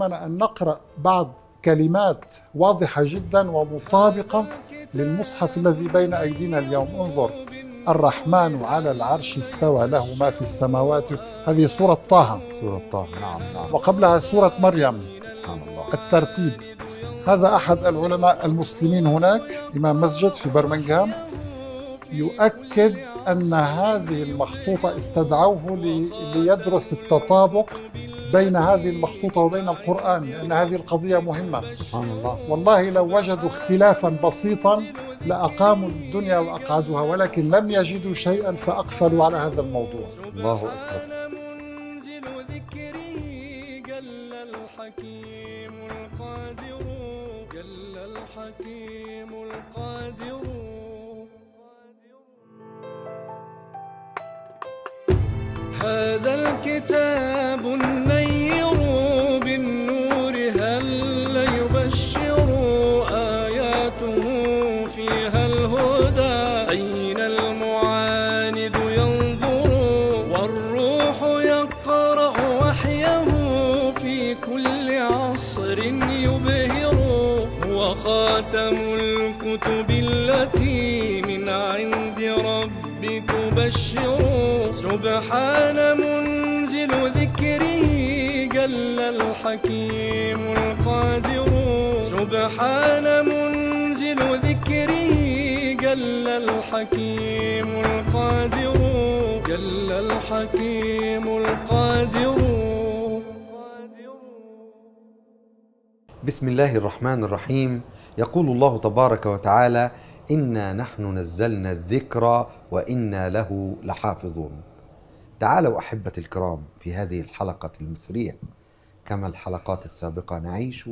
علينا أن نقرأ بعض كلمات واضحة جدا ومطابقة للمصحف الذي بين أيدينا اليوم. انظر، الرحمن على العرش استوى، له ما في السماوات. هذه سورة طه. سورة طه، نعم. وقبلها سورة مريم. سبحان الله. الترتيب. هذا أحد العلماء المسلمين هناك، إمام مسجد في برمنغهام، يؤكد أن هذه المخطوطة استدعوه ليدرس التطابق بين هذه المخطوطة وبين القرآن، لأن هذه القضية مهمة. سبحان الله. والله لو وجدوا اختلافا بسيطا لأقاموا الدنيا وأقعدوها، ولكن لم يجدوا شيئا فأقفلوا على هذا الموضوع. الله أكبر. هذا الكتاب النير بالنور هل يبشر، آياته فيها الهدى، أين المعاند ينظر، والروح يقرأ وحيه في كل عصر يبهر، هو خاتم الكتب التي من عند ربي تبشر، سبحان منزل ذكره جل الحكيم القادر، سبحان منزل ذكره جل الحكيم القادر، جل الحكيم القادر. بسم الله الرحمن الرحيم. يقول الله تبارك وتعالى: إنا نحن نزلنا الذكر وإنا له لحافظون. تعالوا أحبتي الكرام، في هذه الحلقة المصرية كما الحلقات السابقة نعيش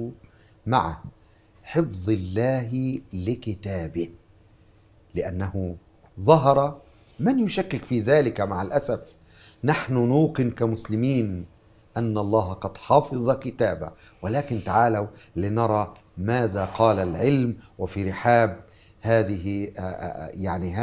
مع حفظ الله لكتابه، لأنه ظهر من يشكك في ذلك مع الأسف. نحن نوقن كمسلمين أن الله قد حفظ كتابه، ولكن تعالوا لنرى ماذا قال العلم وفي رحاب هذه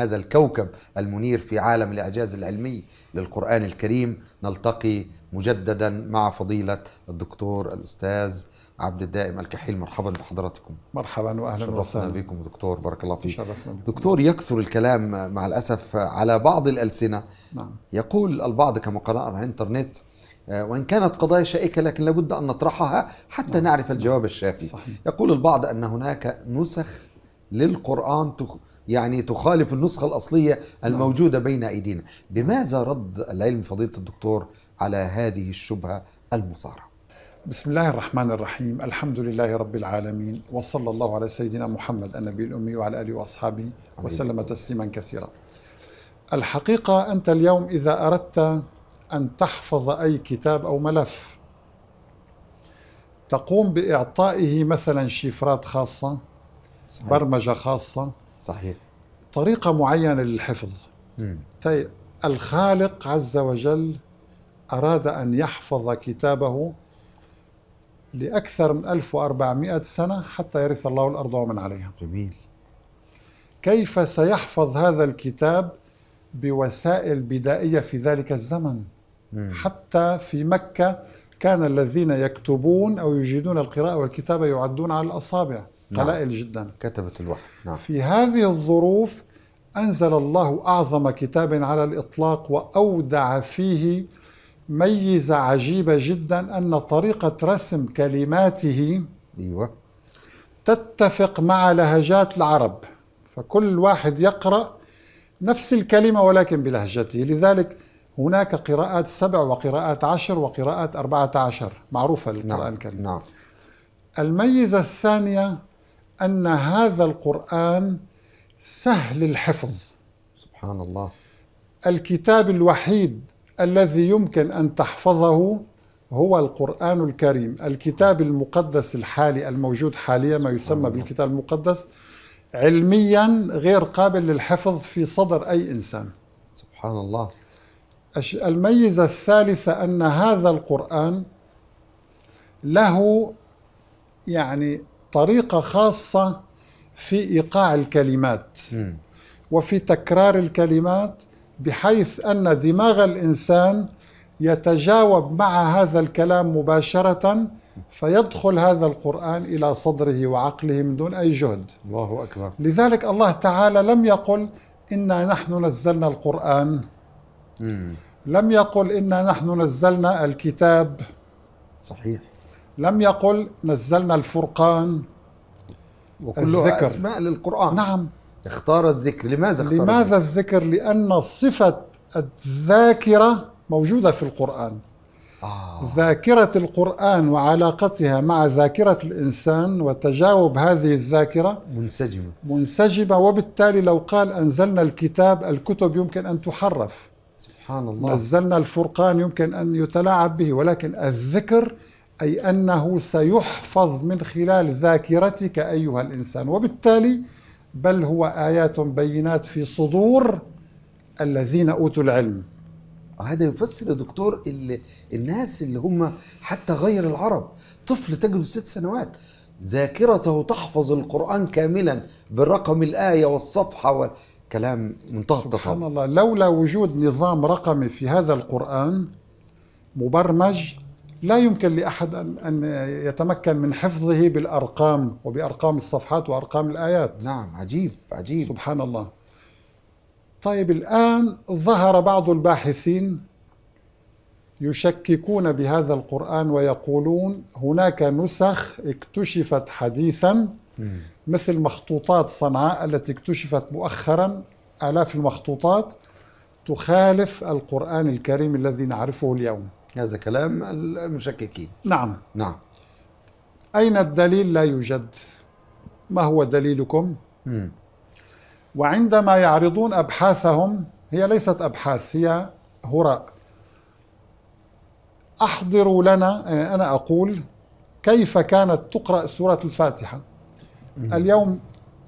هذا الكوكب المنير في عالم الإعجاز العلمي للقرآن الكريم. نلتقي مجددا مع فضيلة الدكتور الأستاذ عبد الدائم الكحيل. مرحبا بحضراتكم. مرحبا وأهلا وسهلا بكم دكتور، بارك الله فيك. دكتور، يكثر الكلام مع الأسف على بعض الألسنة. نعم. يقول البعض كما قرأنا على الإنترنت، وإن كانت قضايا شائكة لكن لابد أن نطرحها حتى نعرف الجواب الشافي. يقول البعض أن هناك نسخ للقرآن تخالف النسخة الأصلية الموجودة بين أيدينا. بماذا رد العلم فضيلة الدكتور على هذه الشبهة المصارعة؟ بسم الله الرحمن الرحيم. الحمد لله رب العالمين، وصلى الله على سيدنا محمد النبي الأمي وعلى آله وأصحابه وسلم تسليما كثيرا. الحقيقة أنت اليوم إذا أردت أن تحفظ أي كتاب أو ملف، تقوم بإعطائه مثلا شفرات خاصة، صحيح. برمجة خاصة، صحيح. طريقة معينة للحفظ. طيب، الخالق عز وجل أراد أن يحفظ كتابه لأكثر من 1400 سنة حتى يرث الله الأرض ومن عليها. جميل. كيف سيحفظ هذا الكتاب؟ بوسائل بدائية في ذلك الزمن. حتى في مكة كان الذين يكتبون أو يجيدون القراءة والكتابة يعدون على الأصابع، قلائل جدا. كتبت الوحي. نعم. في هذه الظروف أنزل الله أعظم كتاب على الإطلاق، وأودع فيه ميزة عجيبة جدا، أن طريقة رسم كلماته تتفق مع لهجات العرب، فكل واحد يقرأ نفس الكلمة ولكن بلهجته. لذلك هناك قراءات 7 وقراءات 10 وقراءات 14 معروفة للقرآن الكريم. نعم. الميزة الثانية أن هذا القرآن سهل الحفظ. سبحان الله. الكتاب الوحيد الذي يمكن أن تحفظه هو القرآن الكريم، الكتاب المقدس الحالي الموجود حاليا، ما يسمى بالكتاب المقدس، علميا غير قابل للحفظ في صدر أي إنسان. سبحان الله. الميزة الثالثة أن هذا القرآن له طريقة خاصة في إيقاع الكلمات وفي تكرار الكلمات، بحيث أن دماغ الإنسان يتجاوب مع هذا الكلام مباشرة فيدخل هذا القرآن إلى صدره وعقله من دون أي جهد. الله أكبر. لذلك الله تعالى لم يقل إنا نحن نزلنا القرآن، لم يقل إنا نحن نزلنا الكتاب، صحيح، لم يقل نزلنا الفرقان، وكلها أسماء للقرآن. نعم، اختار الذكر. لماذا اختار الذكر؟ لأن صفة الذاكرة موجودة في القرآن. ذاكرة القرآن وعلاقتها مع ذاكرة الإنسان وتجاوب هذه الذاكرة منسجمة، وبالتالي لو قال أنزلنا الكتاب، الكتب يمكن أن تحرف، سبحان الله، نزلنا الفرقان يمكن أن يتلاعب به، ولكن الذكر أي أنه سيحفظ من خلال ذاكرتك أيها الإنسان، وبالتالي بل هو آيات بينات في صدور الذين أوتوا العلم. هذا يفسر يا دكتور الناس اللي هم حتى غير العرب، طفل تجده 6 سنوات ذاكرته تحفظ القرآن كاملا بالرقم، الآية والصفحة والكلام منتهى. سبحان الله، لولا وجود نظام رقمي في هذا القرآن مبرمج لا يمكن لأحد أن يتمكن من حفظه بالأرقام وبأرقام الصفحات وأرقام الآيات. نعم، عجيب عجيب، سبحان الله. طيب، الآن ظهر بعض الباحثين يشككون بهذا القرآن ويقولون هناك نسخ اكتشفت حديثا، مثل مخطوطات صنعاء التي اكتشفت مؤخرا، آلاف المخطوطات تخالف القرآن الكريم الذي نعرفه اليوم. هذا كلام المشككين. نعم نعم. أين الدليل؟ لا يوجد. ما هو دليلكم؟ وعندما يعرضون أبحاثهم، هي ليست أبحاث، هي هراء. أحضروا لنا، أنا أقول، كيف كانت تقرأ سورة الفاتحة. اليوم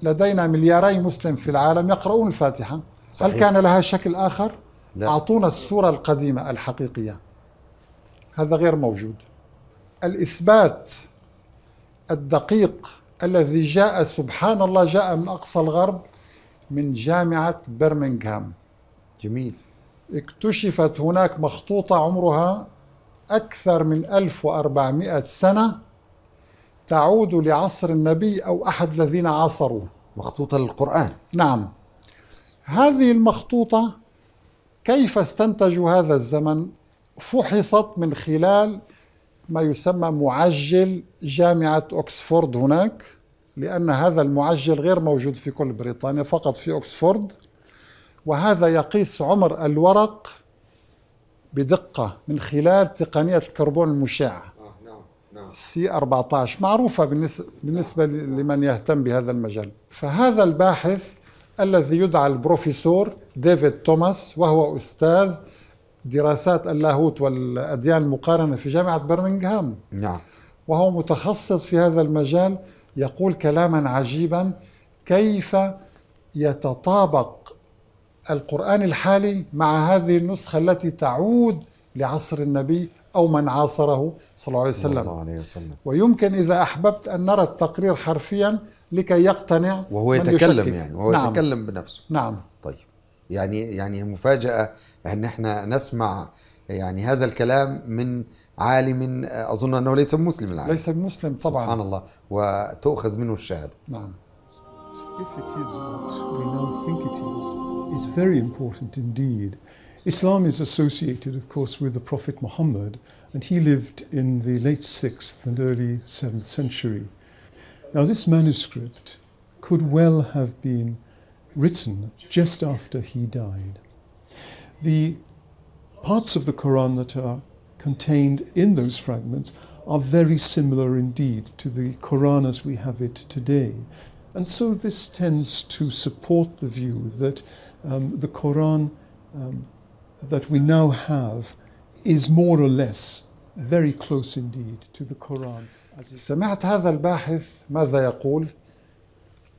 لدينا 2 مليار في العالم يقرؤون الفاتحة، صحيح. هل كان لها شكل آخر؟ لا. أعطونا السورة القديمة الحقيقية. هذا غير موجود. الإثبات الدقيق الذي جاء، سبحان الله، جاء من أقصى الغرب، من جامعة برمنغهام. جميل. اكتشفت هناك مخطوطة عمرها أكثر من 1400 سنة، تعود لعصر النبي أو أحد الذين عاصروه. مخطوطة للقرآن. نعم. هذه المخطوطة كيف استنتجوا هذا الزمن؟ فحصت من خلال ما يسمى معجل جامعة أوكسفورد هناك، لأن هذا المعجل غير موجود في كل بريطانيا، فقط في أوكسفورد، وهذا يقيس عمر الورق بدقة من خلال تقنية الكربون المشع C14، معروفة بالنسبة لمن يهتم بهذا المجال. فهذا الباحث الذي يدعى البروفيسور ديفيد توماس، وهو أستاذ دراسات اللاهوت والأديان المقارنة في جامعة برمنغهام، نعم، وهو متخصص في هذا المجال، يقول كلاما عجيبا: كيف يتطابق القرآن الحالي مع هذه النسخة التي تعود لعصر النبي أو من عاصره صلى الله عليه وسلم. ويمكن إذا أحببت أن نرى التقرير حرفيا لكي يقتنع، وهو يتكلم، يعني وهو يتكلم بنفسه. نعم. طيب، يعني مفاجأة أن احنا نسمع يعني هذا الكلام من عالم أظن أنه ليس مسلم. العالم ليس مسلم طبعا، سبحان الله، وتؤخذ منه الشهادة. نعم. If it is what we now think it is, it's very important indeed. Islam is associated of course with the Prophet Muhammad, and he lived in the late 6th and early 7th century. Now this manuscript could well have been written just after he died. The parts of the Quran that are contained in those fragments are very similar indeed to the Quran as we have it today. And so this tends to support the view that the Quran that we now have is more or less very close indeed to the Quran. سمعت هذا الباحث ماذا يقول؟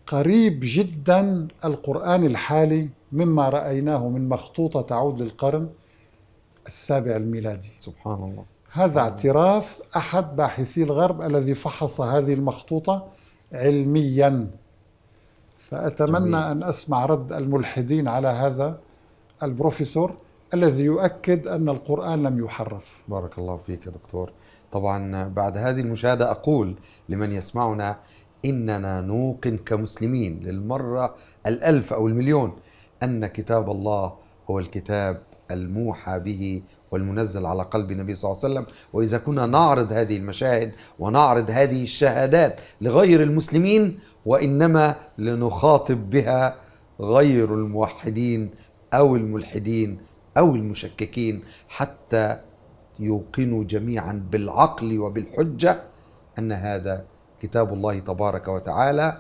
قريب جدا القرآن الحالي مما رأيناه من مخطوطة تعود للقرن ال7 الميلادي. سبحان الله. هذا اعتراف أحد باحثي الغرب الذي فحص هذه المخطوطة علميا. فأتمنى أن أسمع رد الملحدين على هذا البروفيسور الذي يؤكد أن القرآن لم يحرف. بارك الله فيك يا دكتور. طبعا بعد هذه المشاهدة أقول لمن يسمعنا إننا نوقن كمسلمين للمرة الألف أو المليون أن كتاب الله هو الكتاب الموحى به والمنزل على قلب النبي صلى الله عليه وسلم. وإذا كنا نعرض هذه المشاهد ونعرض هذه الشهادات لغير المسلمين وإنما لنخاطب بها غير الموحدين أو الملحدين أو المشككين حتى يوقنوا جميعا بالعقل وبالحجة أن هذا كتاب الله تبارك وتعالى،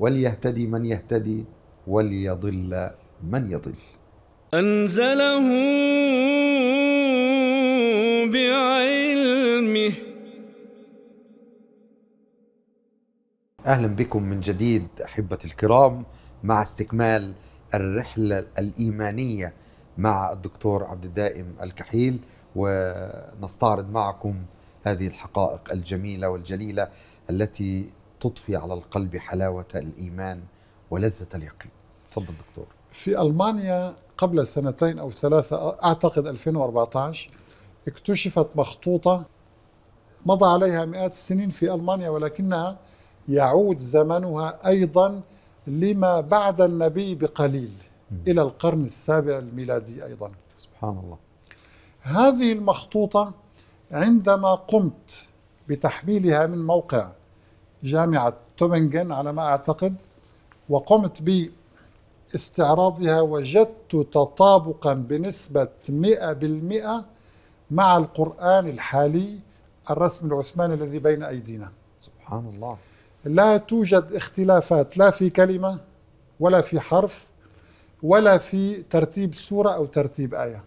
وليهتدي من يهتدي وليضل من يضل. أنزله بعلمه. أهلا بكم من جديد أحبتي الكرام مع استكمال الرحلة الإيمانية مع الدكتور عبد الدائم الكحيل، ونستعرض معكم هذه الحقائق الجميلة والجليلة التي تضفي على القلب حلاوة الإيمان ولذة اليقين. تفضل دكتور. في ألمانيا قبل سنتين أو ثلاثة أعتقد 2014 اكتشفت مخطوطة مضى عليها مئات السنين في ألمانيا، ولكنها يعود زمنها أيضا لما بعد النبي بقليل إلى القرن السابع الميلادي أيضا. سبحان الله. هذه المخطوطة عندما قمت بتحميلها من موقع جامعة تومنغن على ما أعتقد وقمت باستعراضها وجدت تطابقا بنسبة 100% مع القرآن الحالي الرسم العثماني الذي بين أيدينا. سبحان الله. لا توجد اختلافات لا في كلمة ولا في حرف ولا في ترتيب سورة أو ترتيب آية.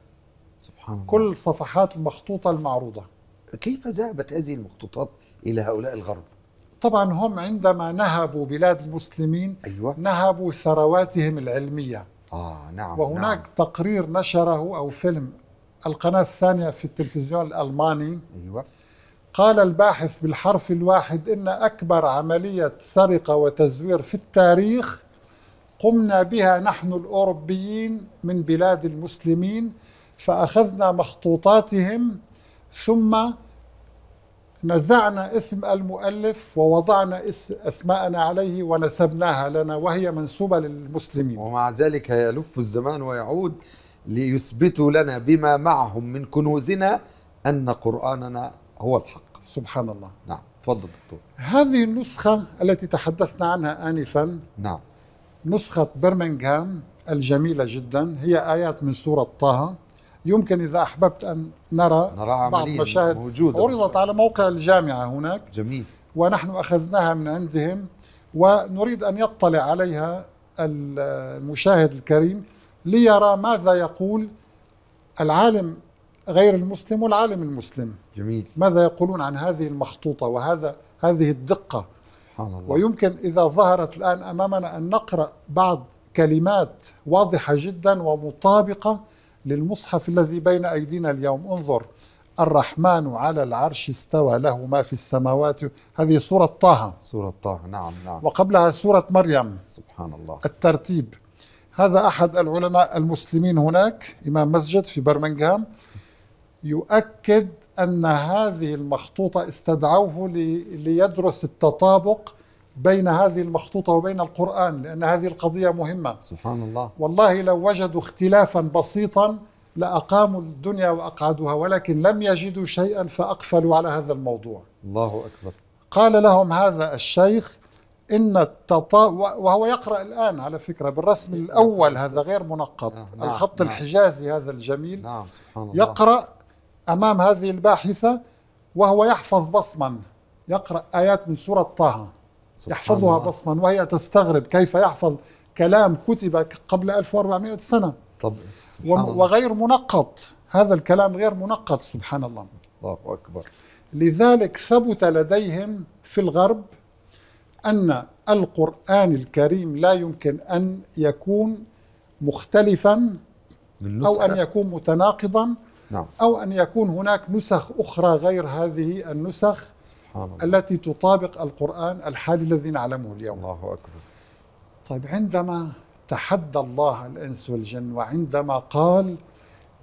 سبحان الله. كل صفحات المخطوطة المعروضة. كيف ذهبت هذه المخطوطات إلى هؤلاء الغرب؟ طبعا هم عندما نهبوا بلاد المسلمين أيوة. نهبوا ثرواتهم العلمية. نعم. وهناك نعم. تقرير نشره أو فيلم القناة الثانية في التلفزيون الألماني أيوة. قال الباحث بالحرف الواحد إن أكبر عملية سرقة وتزوير في التاريخ قمنا بها نحن الأوروبيين من بلاد المسلمين، فأخذنا مخطوطاتهم ثم نزعنا اسم المؤلف ووضعنا أسماءنا عليه ونسبناها لنا وهي منسوبة للمسلمين، ومع ذلك يلف الزمان ويعود ليثبتوا لنا بما معهم من كنوزنا أن قرآننا هو الحق. سبحان الله. نعم تفضل دكتور. هذه النسخة التي تحدثنا عنها آنفا نعم نسخة برمنغهام الجميلة جدا، هي آيات من سورة طه. يمكن إذا أحببت أن نرى بعض مشاهد موجودة عرضت على موقع الجامعة هناك. جميل. ونحن أخذناها من عندهم ونريد أن يطلع عليها المشاهد الكريم ليرى ماذا يقول العالم غير المسلم والعالم المسلم. جميل. ماذا يقولون عن هذه المخطوطة هذه الدقة. سبحان الله. ويمكن إذا ظهرت الآن أمامنا أن نقرأ بعض كلمات واضحة جدا ومطابقة للمصحف الذي بين أيدينا اليوم. انظر، الرحمن على العرش استوى، له ما في السماوات. هذه سورة طه. سورة طه نعم نعم. وقبلها سورة مريم. سبحان الله. الترتيب. هذا أحد العلماء المسلمين هناك إمام مسجد في برمنغهام يؤكد أن هذه المخطوطة استدعوه ليدرس التطابق بين هذه المخطوطة وبين القرآن، لأن هذه القضية مهمة. سبحان الله. والله لو وجدوا اختلافا بسيطا لأقاموا الدنيا وأقعدوها، ولكن لم يجدوا شيئا فأقفلوا على هذا الموضوع. الله أكبر. قال لهم هذا الشيخ إن وهو يقرأ الآن على فكرة بالرسم الأول، هذا غير منقط. نعم. الخط نعم. الحجازي هذا الجميل. نعم. سبحان الله. يقرأ أمام هذه الباحثة وهو يحفظ بصما، يقرأ آيات من سورة طه يحفظها الله. بصما، وهي تستغرب كيف يحفظ كلام كتب قبل 1400 سنة. طب وغير منقط، هذا الكلام غير منقط. سبحان الله. الله أكبر. لذلك ثبت لديهم في الغرب أن القرآن الكريم لا يمكن أن يكون مختلفا أو أن يكون متناقضا. نعم. أو أن يكون هناك نسخ أخرى غير هذه النسخ التي تطابق القرآن الحالي الذي نعلمه اليوم. الله أكبر. طيب، عندما تحدى الله الإنس والجن وعندما قال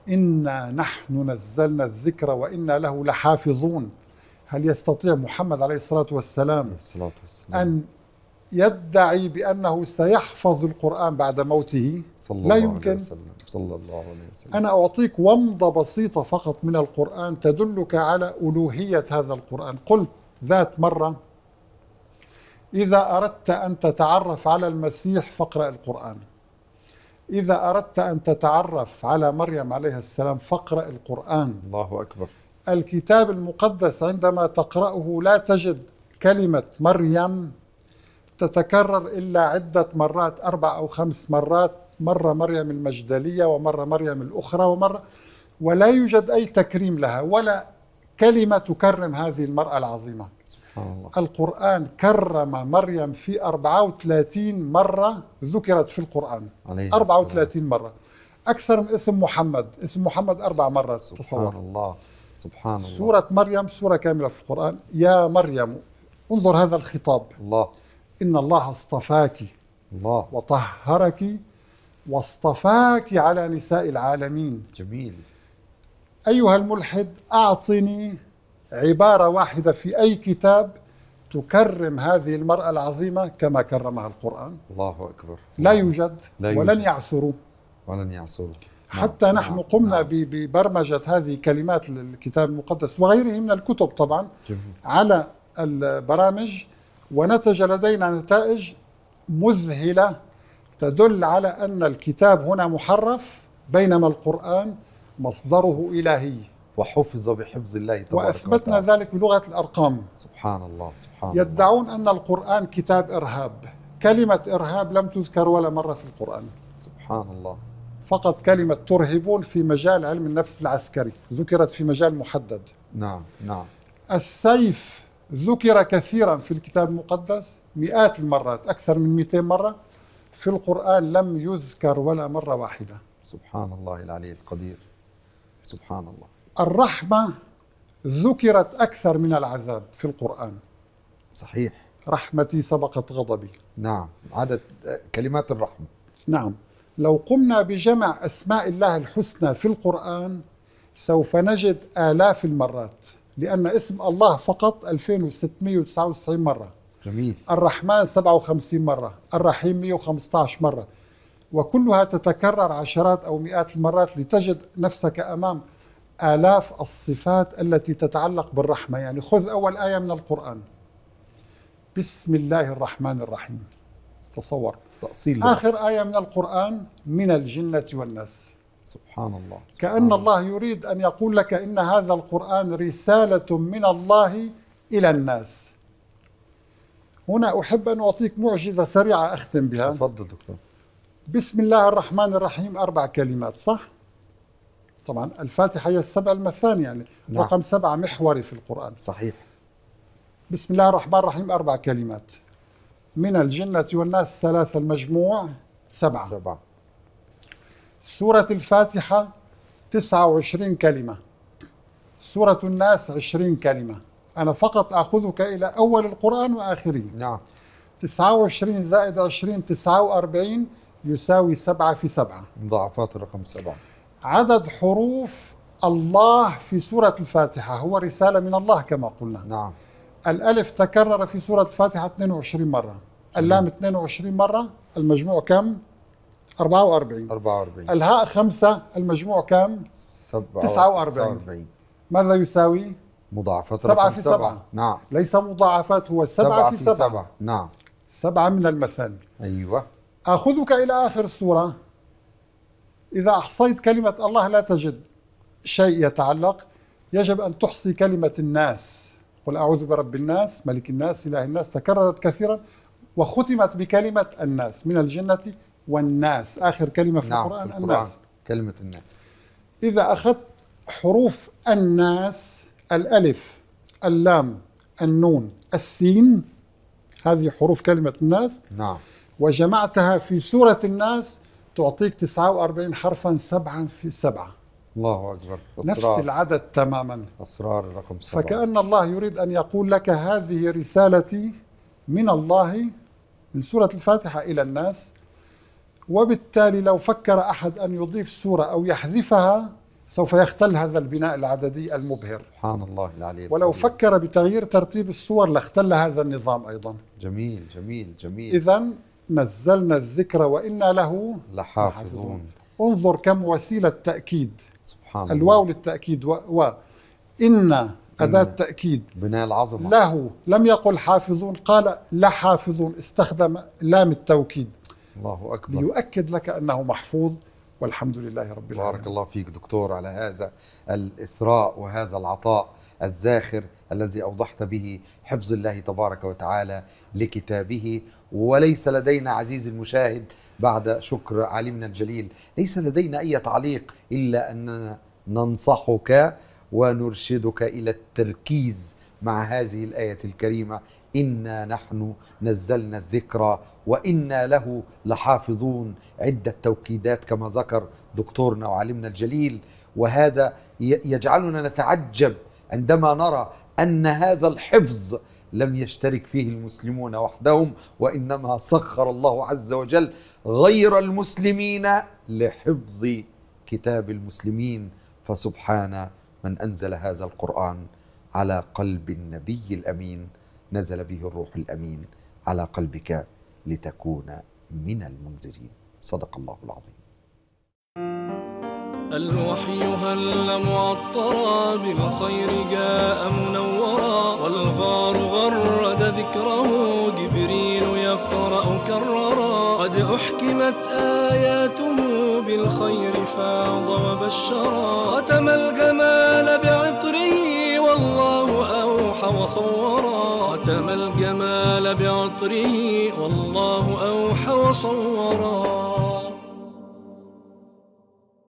إنا نحن نزلنا الذكر وإنا له لحافظون. هل يستطيع محمد عليه الصلاة والسلام أن يدعي بأنه سيحفظ القرآن بعد موته؟ لا يمكن. صلى الله عليه وسلم. أنا أعطيك ومضة بسيطة فقط من القرآن تدلك على ألوهية هذا القرآن. قلت ذات مرة: إذا أردت أن تتعرف على المسيح فاقرأ القرآن، إذا أردت أن تتعرف على مريم عليها السلام فاقرأ القرآن. الله أكبر. الكتاب المقدس عندما تقرأه لا تجد كلمة مريم تتكرر إلا عدة مرات، 4 أو 5 مرات، مرة مريم المجدلية ومرة مريم الأخرى ومرة، ولا يوجد أي تكريم لها ولا كلمة تكرم هذه المرأة العظيمة. الله. القرآن كرم مريم في 34 مرة، ذكرت في القرآن 34 مرة، أكثر من اسم محمد. اسم محمد 4 مرات. سبحان الله. سبحان الله. سورة مريم سورة كاملة في القرآن. يا مريم، انظر هذا الخطاب. الله. إن الله اصطفاك. الله. وطهرك واصطفاك على نساء العالمين. جميل. أيها الملحد، أعطني عبارة واحدة في أي كتاب تكرم هذه المرأة العظيمة كما كرمها القرآن. الله أكبر. لا يوجد. لا يوجد. ولن يعثروا. ولن يعثروا. حتى نحن قمنا ببرمجة هذه كلمات الكتاب المقدس وغيره من الكتب طبعا. جميل. على البرامج، ونتج لدينا نتائج مذهلة تدل على أن الكتاب هنا محرف، بينما القرآن مصدره إلهي وحفظ بحفظ الله تبارك وتعالى. وأثبتنا ذلك بلغة الأرقام. سبحان الله. سبحان الله. يدعون أن القرآن كتاب إرهاب. كلمة إرهاب لم تذكر ولا مرة في القرآن. سبحان الله. فقط كلمة ترهبون في مجال علم النفس العسكري، ذكرت في مجال محدد. نعم. نعم. السيف ذكر كثيرا في الكتاب المقدس، مئات المرات، أكثر من 200 مرة. في القرآن لم يذكر ولا مرة واحدة. سبحان الله العلي القدير. سبحان الله. الرحمة ذكرت أكثر من العذاب في القرآن. صحيح. رحمتي سبقت غضبي. نعم. عدد كلمات الرحمة. نعم. لو قمنا بجمع أسماء الله الحسنى في القرآن سوف نجد آلاف المرات، لأن اسم الله فقط 2699 مرة. جميل. الرحمن 57 مرة، الرحيم 115 مرة، وكلها تتكرر عشرات أو مئات المرات، لتجد نفسك أمام آلاف الصفات التي تتعلق بالرحمة. يعني خذ أول آية من القرآن، بسم الله الرحمن الرحيم، تصور. تأصيل. آخر آية من القرآن، من الجنة والناس. سبحان الله. كأن الله يريد أن يقول لك إن هذا القرآن رسالة من الله إلى الناس. هنا أحب أن أعطيك معجزة سريعة أختم بها. تفضل دكتور. بسم الله الرحمن الرحيم 4 كلمات، صح؟ طبعا الفاتحة هي السبع المثاني، يعني نعم. رقم 7 محوري في القرآن. صحيح. بسم الله الرحمن الرحيم 4 كلمات، من الجنة والناس 3، المجموع 7. سورة الفاتحة 29 كلمة، سورة الناس 20 كلمة. أنا فقط أخذك إلى أول القرآن وآخره. نعم. 29 زائد 20 49 يساوي 7 في 7. مضاعفات الرقم 7. عدد حروف الله في سورة الفاتحة هو رسالة من الله كما قلنا. نعم. الألف تكرر في سورة الفاتحة 22 مرة، اللام 22 مرة، المجموع كم؟ 44. الهاء 5، المجموع كم؟ 49. ماذا يساوي؟ مضاعفات 7 في 7. نعم. ليس مضاعفات، هو 7 في 7. نعم. 7 من المثاني. أيوة. آخذك إلى آخر السورة. إذا أحصيت كلمة الله لا تجد شيء يتعلق، يجب أن تحصي كلمة الناس. قل أعوذ برب الناس، ملك الناس، إله الناس، تكررت كثيرا وختمت بكلمة الناس، من الجنة والناس. آخر كلمة في القرآن الناس، كلمة الناس. إذا أخذت حروف الناس، الألف، اللام، النون، السين، هذه حروف كلمة الناس. نعم. وجمعتها في سورة الناس تعطيك 49 حرفا، 7 في 7. الله أكبر. أسرار. نفس العدد تماما. أسرار الرقم 7. فكأن الله يريد أن يقول لك هذه رسالتي من الله، من سورة الفاتحة إلى الناس. وبالتالي لو فكر أحد أن يضيف سورة أو يحذفها سوف يختل هذا البناء العددي المبهر. سبحان الله العلي. ولو فكر بتغيير ترتيب الصور لاختل هذا النظام أيضا. جميل جميل جميل. إذا نزلنا الذكر وإنا له لحافظون. انظر كم وسيلة تأكيد. سبحان الله. الواو للتأكيد وإن أداة تأكيد. بناء العظمة. له لم يقل حافظون، قال لحافظون، استخدم لام التوكيد. الله أكبر. ليؤكد لك أنه محفوظ. والحمد لله رب العالمين. بارك الله فيك دكتور على هذا الإثراء وهذا العطاء الزاخر الذي أوضحت به حفظ الله تبارك وتعالى لكتابه. وليس لدينا عزيزي المشاهد بعد شكر عالمنا الجليل، ليس لدينا أي تعليق إلا أننا ننصحك ونرشدك إلى التركيز مع هذه الآية الكريمة. إنا نحن نزلنا الذكر وإنا له لحافظون، عدة توكيدات كما ذكر دكتورنا وعالمنا الجليل. وهذا يجعلنا نتعجب عندما نرى أن هذا الحفظ لم يشترك فيه المسلمون وحدهم، وإنما سخر الله عز وجل غير المسلمين لحفظ كتاب المسلمين. فسبحان من أنزل هذا القرآن على قلب النبي الأمين، نزل به الروح الأمين على قلبك لتكون من المنذرين. صدق الله العظيم. الوحي هل معطرا بالخير جاء منورا، والغار غرد ذكره جبريل يقرأ كررا، قد أحكمت آياته بالخير فاض وبشرا، ختم الجمال بعطره والله أوحى وصورا، ختم الجمال بعطره والله أوحى وصورا.